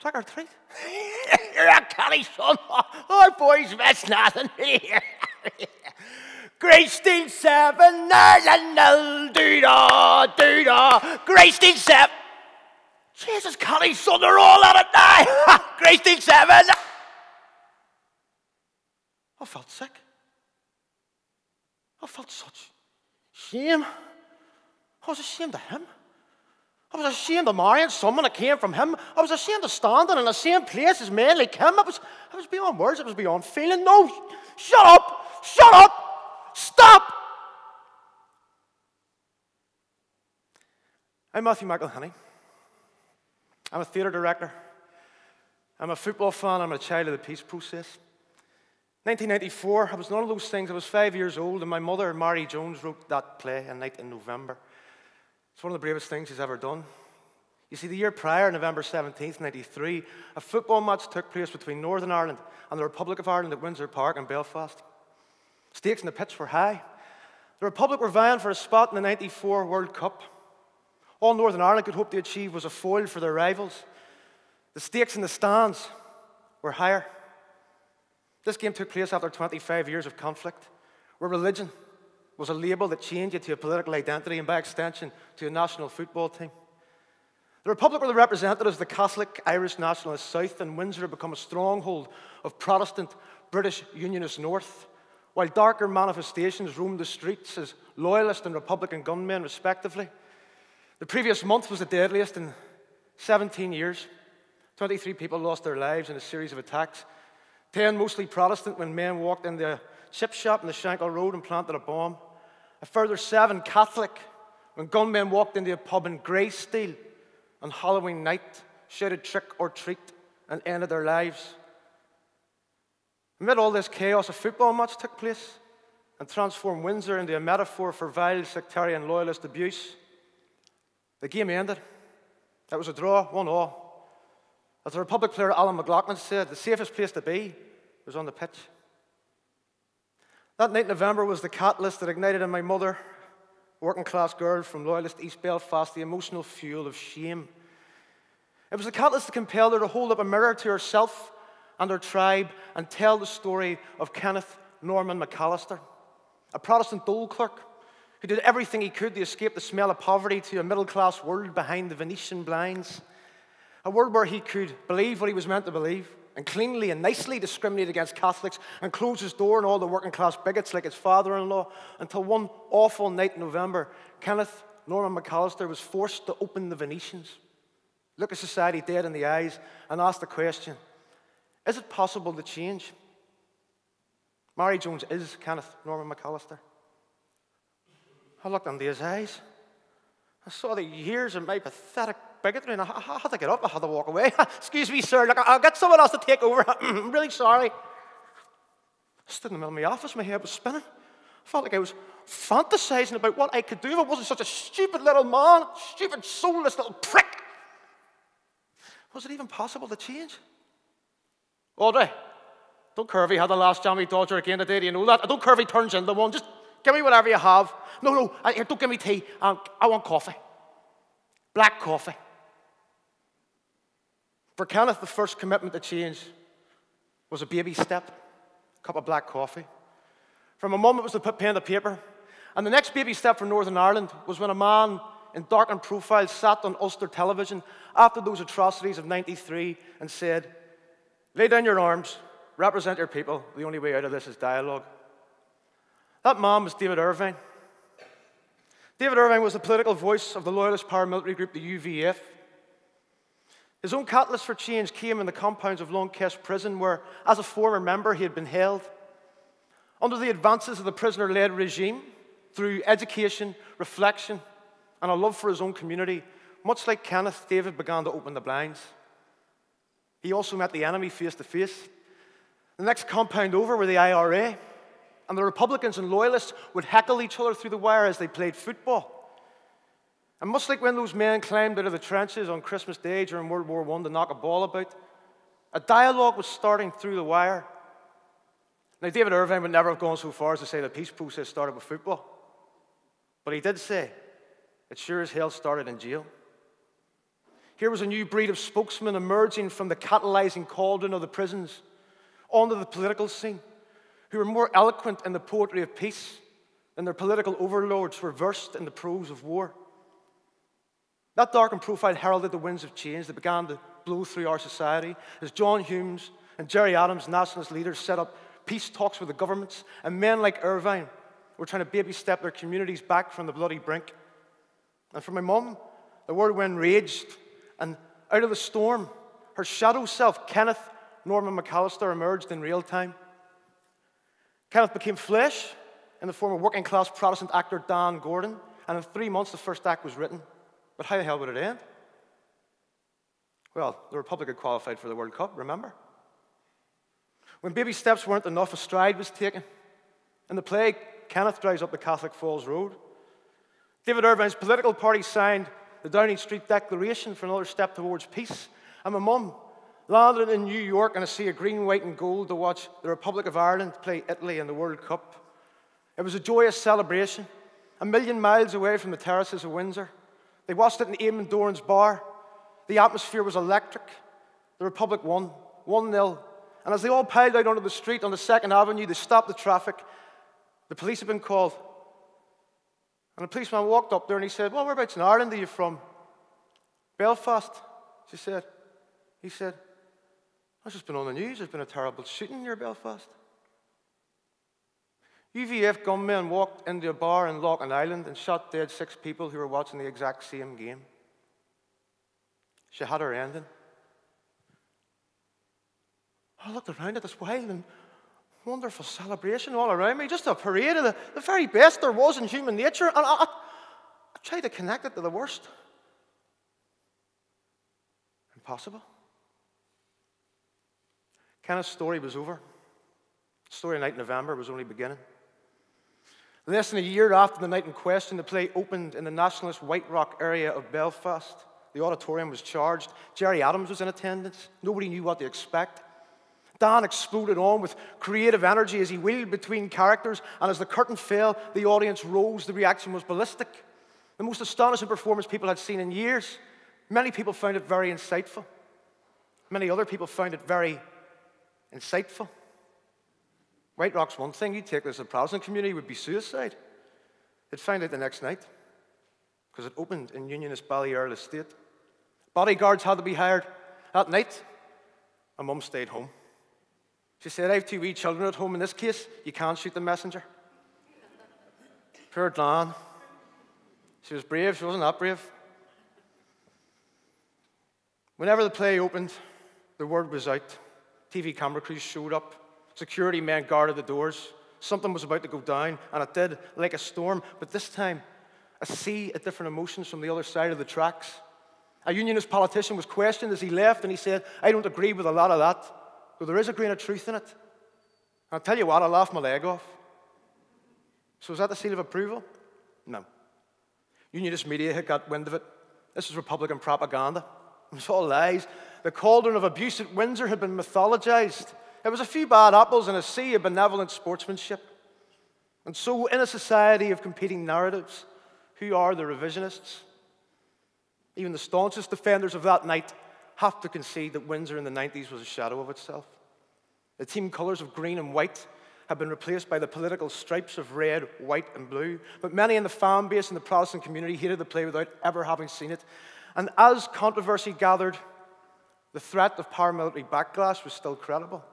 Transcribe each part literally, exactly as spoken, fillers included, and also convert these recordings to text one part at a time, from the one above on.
Tug or treat? You're a canny son. Our boys miss nothing here. Greystone seven, Ireland nil, do da, do da. Greystone seven. Jesus, canny son, they're all at it now. Greystone seven. I felt sick. I felt such shame. I was ashamed of him. I was ashamed of marrying someone that came from him. I was ashamed of standing in the same place as men like him. I was, I was beyond words. I was beyond feeling. No, shut up. Shut up. Stop. I'm Matthew McElhinney. I'm a theatre director. I'm a football fan. I'm a child of the peace process. nineteen ninety-four, I was none of those things. I was five years old, and my mother, Mary Jones, wrote that play, A Night in November. It's one of the bravest things she's ever done. You see, the year prior, November seventeenth, ninety-three, a football match took place between Northern Ireland and the Republic of Ireland at Windsor Park in Belfast. Stakes in the pitch were high. The Republic were vying for a spot in the ninety-four World Cup. All Northern Ireland could hope to achieve was a foil for their rivals. The stakes in the stands were higher. This game took place after twenty-five years of conflict, where religion was a label that changed it to a political identity and, by extension, to a national football team. The Republic were the representatives of the Catholic Irish nationalist South, and Windsor had become a stronghold of Protestant British Unionist North, while darker manifestations roamed the streets as loyalist and Republican gunmen, respectively. The previous month was the deadliest in seventeen years. twenty-three people lost their lives in a series of attacks. Ten mostly Protestant when men walked in the chip shop on the Shankill Road and planted a bomb. A further seven Catholic when gunmen walked into a pub in Greysteel on Halloween night, shouted trick or treat, and ended their lives. Amid all this chaos, a football match took place and transformed Windsor into a metaphor for vile sectarian loyalist abuse. The game ended. It was a draw, one all. As the Republic player Alan McLaughlin said, the safest place to be was on the pitch. That night in November was the catalyst that ignited in my mother, working-class girl from loyalist East Belfast, the emotional fuel of shame. It was the catalyst that compelled her to hold up a mirror to herself and her tribe and tell the story of Kenneth Norman McAllister, a Protestant dole clerk who did everything he could to escape the smell of poverty to a middle-class world behind the Venetian blinds, a world where he could believe what he was meant to believe, and cleanly and nicely discriminate against Catholics and close his door on all the working-class bigots like his father-in-law, until one awful night in November, Kenneth Norman McAllister was forced to open the Venetians, look at society dead in the eyes, and ask the question, is it possible to change? Mary Jones is Kenneth Norman McAllister. I looked into his eyes. I saw the years of my pathetic bigotry, and I, I had to get up. I had to walk away. Excuse me, sir. Look, I'll get someone else to take over. I'm really sorry. I stood in the middle of my office. My head was spinning. I felt like I was fantasizing about what I could do if I wasn't such a stupid little man, stupid, soulless little prick. Was it even possible to change? Audrey, don't care if he had the last jammy dodger again today. Do you know that? I don't care if he turns into one. Just give me whatever you have. No, no, I, don't give me tea. I, I want coffee. Black coffee. For Kenneth, the first commitment to change was a baby step, a cup of black coffee. From a mum, it was to put pen to paper. And the next baby step for Northern Ireland was when a man in darkened profile sat on Ulster television after those atrocities of ninety-three and said, lay down your arms, represent your people. The only way out of this is dialogue. That man was David Irvine. David Irvine was the political voice of the loyalist paramilitary group, the U V F. His own catalyst for change came in the compounds of Long Kesh Prison, where, as a former member, he had been held. Under the advances of the prisoner-led regime, through education, reflection, and a love for his own community, much like Kenneth, David began to open the blinds. He also met the enemy face-to-face. The next compound over were the I R A, and the Republicans and Loyalists would heckle each other through the wire as they played football. And much like when those men climbed out of the trenches on Christmas Day during World War One to knock a ball about, a dialogue was starting through the wire. Now, David Irvine would never have gone so far as to say the peace process started with football. But he did say, it sure as hell started in jail. Here was a new breed of spokesmen emerging from the catalyzing cauldron of the prisons onto the political scene, who were more eloquent in the poetry of peace than their political overlords were versed in the prose of war. That darkened profile heralded the winds of change that began to blow through our society as John Humes and Gerry Adams, nationalist leaders, set up peace talks with the governments, and men like Irvine were trying to baby step their communities back from the bloody brink. And for my mum, the whirlwind raged, and out of the storm, her shadow self, Kenneth Norman McAllister, emerged in real time. Kenneth became flesh in the form of working-class Protestant actor Dan Gordon, and in three months the first act was written. But how the hell would it end? Well, the Republic had qualified for the World Cup, remember? When baby steps weren't enough, a stride was taken. In the play, Kenneth drives up the Catholic Falls Road. David Irvine's political party signed the Downing Street Declaration for another step towards peace. And my mum landed in New York on a sea of green, white, and gold to watch the Republic of Ireland play Italy in the World Cup. It was a joyous celebration, a million miles away from the terraces of Windsor. They watched it in Eamon Doran's bar. The atmosphere was electric. The Republic won, one nil. And as they all piled out onto the street on the Second Avenue, they stopped the traffic. The police had been called. And a policeman walked up there and he said, "Well, whereabouts in Ireland are you from?" "Belfast," she said. He said, "I've just been on the news. There's been a terrible shooting near Belfast." U V F gunmen walked into a bar in Loughinisland and shot dead six people who were watching the exact same game. She had her ending. I looked around at this wild and wonderful celebration all around me, just a parade of the, the very best there was in human nature, and I, I, I tried to connect it to the worst. Impossible. Kenneth's story was over. The story of A Night in November was only beginning. Less than a year after the night in question, the play opened in the nationalist White Rock area of Belfast. The auditorium was charged. Gerry Adams was in attendance. Nobody knew what to expect. Dan exploded on with creative energy as he wheeled between characters, and as the curtain fell, the audience rose. The reaction was ballistic. The most astonishing performance people had seen in years. Many people found it very insightful. Many other people found it very insightful. White Rock's one thing. You'd take this as a Protestant community, would be suicide. They'd find out the next night, because it opened in Unionist Bally Earl Estate. Bodyguards had to be hired. That night, my mum stayed home. She said, "I have two wee children at home. In this case, you can't shoot the messenger." Poor Dan. She was brave. She wasn't that brave. Whenever the play opened, the word was out. T V camera crews showed up. Security men guarded the doors. Something was about to go down, and it did, like a storm. But this time, a sea of different emotions from the other side of the tracks. A unionist politician was questioned as he left, and he said, "I don't agree with a lot of that. Though there is a grain of truth in it." And I'll tell you what, I laughed my leg off. So is that the seal of approval? No. Unionist media had got wind of it. This was Republican propaganda. It was all lies. The cauldron of abuse at Windsor had been mythologized. It was a few bad apples and a sea of benevolent sportsmanship. And so, in a society of competing narratives, who are the revisionists? Even the staunchest defenders of that night have to concede that Windsor in the nineties was a shadow of itself. The team colours of green and white have been replaced by the political stripes of red, white, and blue. But many in the fan base and the Protestant community hated the play without ever having seen it. And as controversy gathered, the threat of paramilitary backlash was still credible.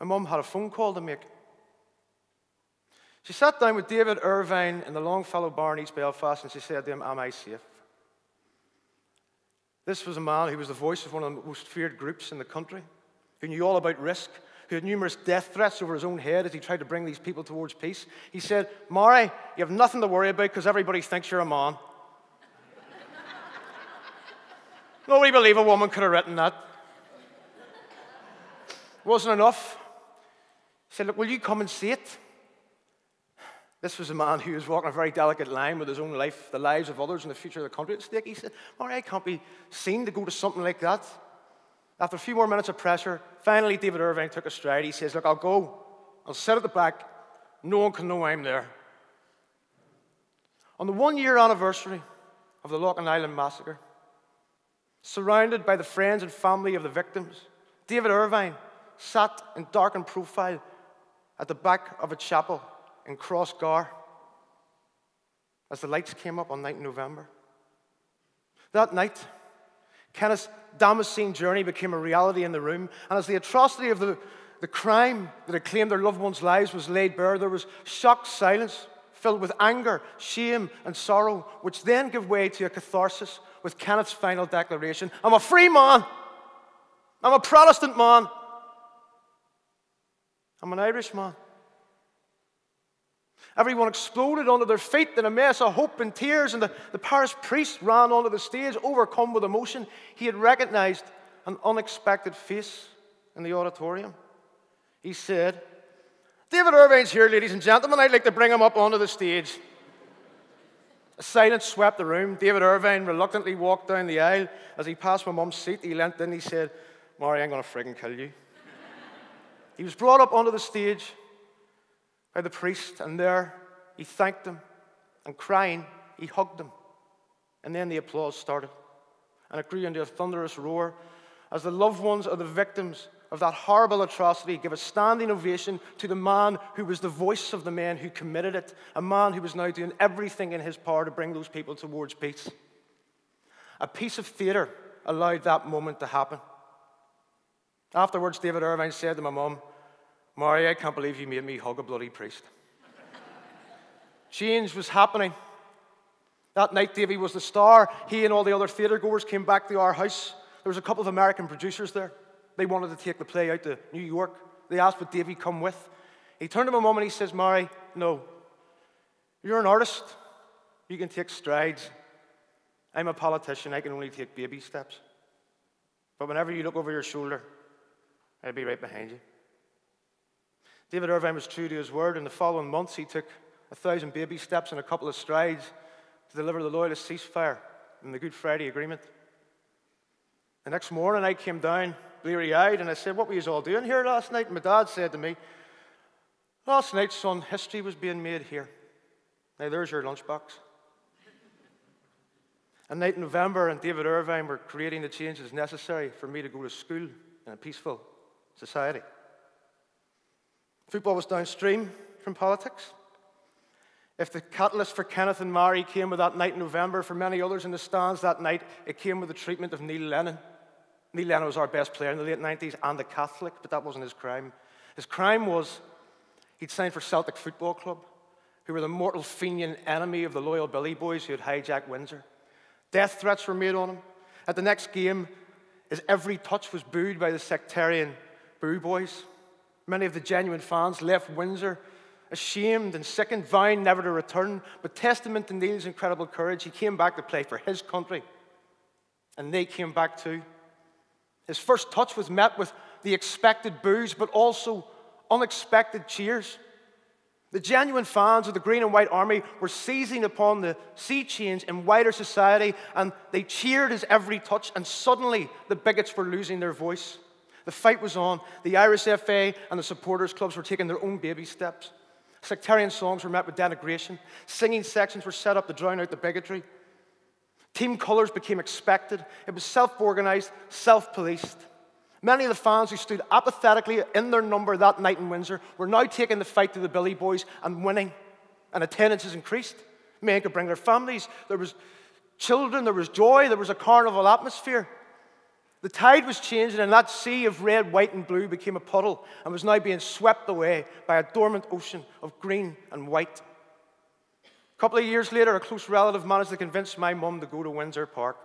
My mum had a phone call to make. She sat down with David Irvine in the Longfellow Bar in East Belfast, and she said to him, "Am I safe?" This was a man who was the voice of one of the most feared groups in the country, who knew all about risk, who had numerous death threats over his own head as he tried to bring these people towards peace. He said, "Mary, you have nothing to worry about because everybody thinks you're a man." Nobody believed a woman could have written that. It wasn't enough. He said, "Look, will you come and see it?" This was a man who was walking a very delicate line with his own life, the lives of others, and the future of the country at stake. He said, "Mary, I can't be seen to go to something like that." After a few more minutes of pressure, finally David Irvine took a stride. He says, "Look, I'll go. I'll sit at the back. No one can know I'm there." On the one-year anniversary of the Loughinisland massacre, Surrounded by the friends and family of the victims, David Irvine sat in darkened profile at the back of a chapel in Crossgar as the lights came up on night in November. That night, Kenneth's Damascene journey became a reality in the room, and as the atrocity of the, the crime that had claimed their loved ones' lives was laid bare, there was shocked silence filled with anger, shame, and sorrow, which then gave way to a catharsis with Kenneth's final declaration: I'm a free man. I'm a Protestant man. I'm an Irish man. Everyone exploded under their feet in a mess of hope and tears, and the, the parish priest ran onto the stage, overcome with emotion. He had recognized an unexpected face in the auditorium. He said, "David Irvine's here, ladies and gentlemen. I'd like to bring him up onto the stage." A silence swept the room. David Irvine reluctantly walked down the aisle. As he passed my mum's seat, he leant in and he said, "Mary, I'm going to friggin' kill you." He was brought up onto the stage by the priest, and there he thanked them, and crying, he hugged them. And then the applause started, and it grew into a thunderous roar as the loved ones of the victims of that horrible atrocity gave a standing ovation to the man who was the voice of the man who committed it, a man who was now doing everything in his power to bring those people towards peace. A piece of theatre allowed that moment to happen. Afterwards, David Irvine said to my mum, "Mary, I can't believe you made me hug a bloody priest." Change was happening. That night, Davy was the star. He and all the other theatre-goers came back to our house. There was a couple of American producers there. They wanted to take the play out to New York. They asked, would Davy come with? He turned to my mum and he says, "Mary, no. You're an artist. You can take strides. I'm a politician. I can only take baby steps. But whenever you look over your shoulder, I'll be right behind you." David Irvine was true to his word. In the following months, he took a thousand baby steps and a couple of strides to deliver the Loyalist ceasefire and the Good Friday Agreement. The next morning, I came down bleary-eyed, and I said, "What were you all doing here last night?" And my dad said to me, "Last night, son, history was being made here. Now, there's your lunchbox." A night in November, and David Irvine were creating the changes necessary for me to go to school in a peaceful society. Football was downstream from politics. If the catalyst for Kenneth and Mary came with that night in November, for many others in the stands that night, it came with the treatment of Neil Lennon. Neil Lennon was our best player in the late nineties and a Catholic, but that wasn't his crime. His crime was he'd signed for Celtic Football Club, who were the mortal fenian enemy of the loyal Billy Boys who had hijacked Windsor. Death threats were made on him. At the next game, his every touch was booed by the sectarian Boo Boys. Many of the genuine fans left Windsor, ashamed and sickened, vowing never to return. But testament to Neil's incredible courage, he came back to play for his country. And they came back too. His first touch was met with the expected boos, but also unexpected cheers. The genuine fans of the Green and White Army were seizing upon the sea change in wider society, and they cheered his every touch, and suddenly the bigots were losing their voice. The fight was on. The Irish F A and the supporters' clubs were taking their own baby steps. Sectarian songs were met with denigration. Singing sections were set up to drown out the bigotry. Team colours became expected. It was self-organised, self-policed. Many of the fans who stood apathetically in their number that night in Windsor were now taking the fight to the Billy Boys and winning. And attendances increased. Men could bring their families. There was children. There was joy. There was a carnival atmosphere. The tide was changing, and that sea of red, white, and blue became a puddle and was now being swept away by a dormant ocean of green and white. A couple of years later, a close relative managed to convince my mum to go to Windsor Park.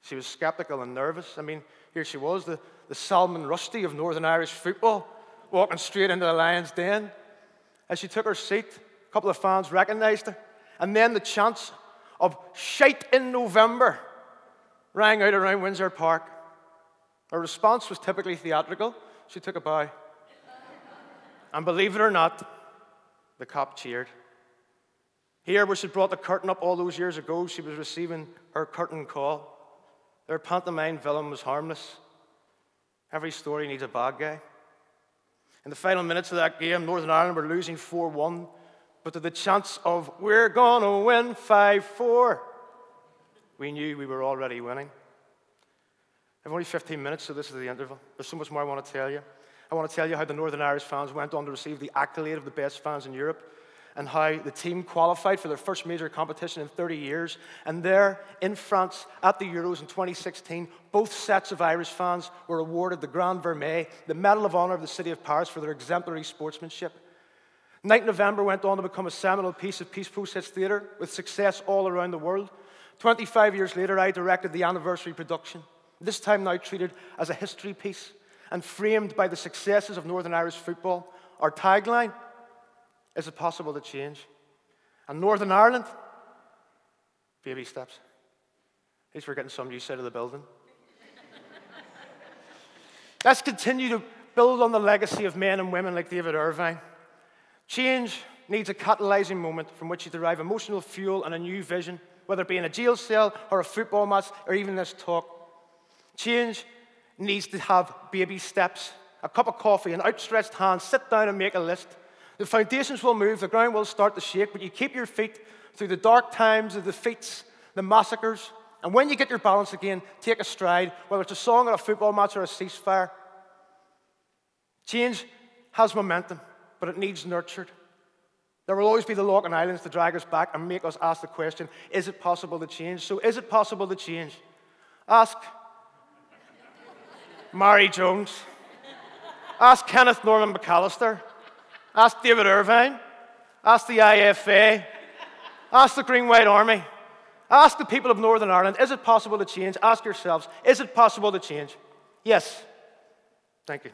She was sceptical and nervous. I mean, here she was, the, the Salmon Rusty of Northern Irish football, walking straight into the lion's den. As she took her seat, a couple of fans recognised her, and then the chants of "Shite in November" rang out around Windsor Park. Her response was typically theatrical. She took a bow. And believe it or not, the cop cheered. Here, where she brought the curtain up all those years ago, she was receiving her curtain call. Their pantomime villain was harmless. Every story needs a bad guy. In the final minutes of that game, Northern Ireland were losing four one, but to the chants of "We're gonna win five four," we knew we were already winning. I have only fifteen minutes, so this is the interval. There's so much more I want to tell you. I want to tell you how the Northern Irish fans went on to receive the accolade of the best fans in Europe, and how the team qualified for their first major competition in thirty years. And there, in France, at the Euros in twenty sixteen, both sets of Irish fans were awarded the Grand Vermeil, the Medal of Honor of the City of Paris, for their exemplary sportsmanship. Night in November went on to become a seminal piece of peace process theatre, with success all around the world. twenty-five years later, I directed the anniversary production, this time now treated as a history piece, and framed by the successes of Northern Irish football. Our tagline: is it possible to change? And Northern Ireland, baby steps. At least we're getting some use out of the building. Let's continue to build on the legacy of men and women like David Irvine. Change needs a catalyzing moment from which you derive emotional fuel and a new vision, whether it be in a jail cell or a football match or even this talk. Change needs to have baby steps, a cup of coffee, an outstretched hand, sit down and make a list. The foundations will move, the ground will start to shake, but you keep your feet through the dark times of the defeats, the massacres, and when you get your balance again, take a stride, whether it's a song or a football match or a ceasefire. Change has momentum, but it needs nurtured. There will always be the Loughinislands Islands to drag us back and make us ask the question, is it possible to change? So is it possible to change? Ask Mary Jones. Ask Kenneth Norman McAllister. Ask David Irvine, ask the I F A, ask the Green White Army, ask the people of Northern Ireland, is it possible to change? Ask yourselves, is it possible to change? Yes. Thank you.